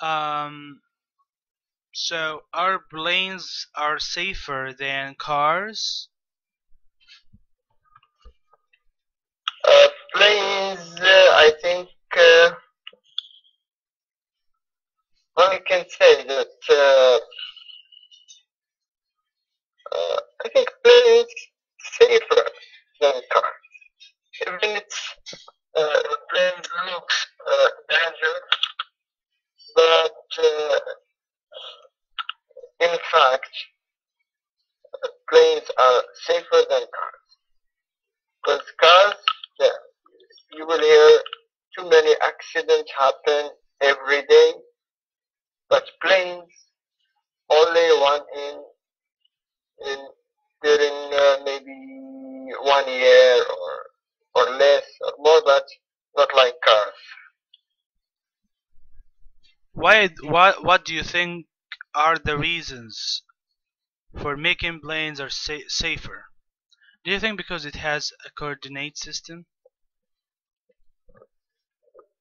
So our planes are safer than cars? Planes, I think one can say that I think planes safer than cars. Even if planes look dangerous, but in fact, planes are safer than cars. Because cars, you will hear too many accidents happen every day, but planes, only one in during maybe 1 year or less or more, but not like cars. Why? What do you think are the reasons for making planes are safer? Do you think because it has a coordinate system?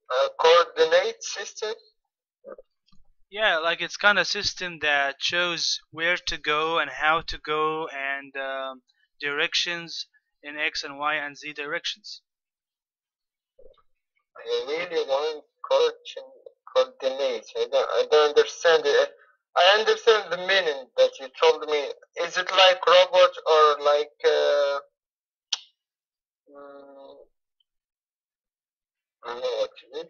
A coordinate system? Yeah, like it's kind of system that shows where to go and how to go and directions in X and Y and Z directions. I really want coordinate. I don't understand it. I understand the meaning that you told me. Is it like robot or like I don't know what you mean.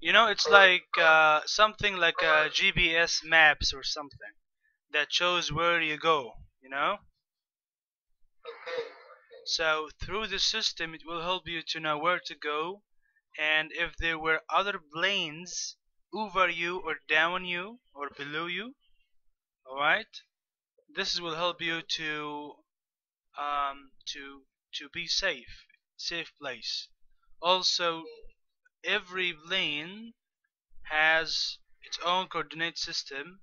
You know, it's like something like a GPS maps or something that shows where you go, you know? Okay. So through the system, it will help you to know where to go, and if there were other planes over you or down you or below you, alright, this will help you to be safe place. Also, every plane has its own coordinate system,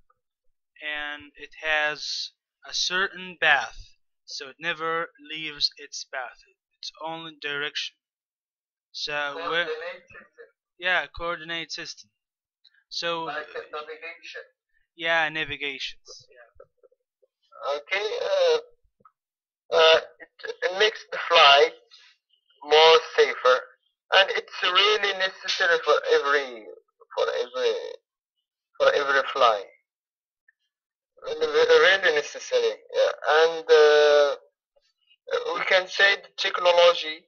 and it has a certain path, so it never leaves its path, its own direction. So coordinate system. Yeah, coordinate system. So like a navigation. Yeah, navigations. Yeah. Okay. It makes the flight more safer, and it's really necessary for every flight. Really necessary. Yeah. And we can say the technology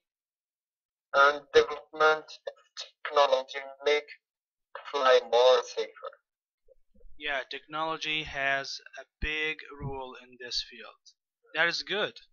and development of technology make fly more safer. Yeah, technology has a big role in this field. That is good.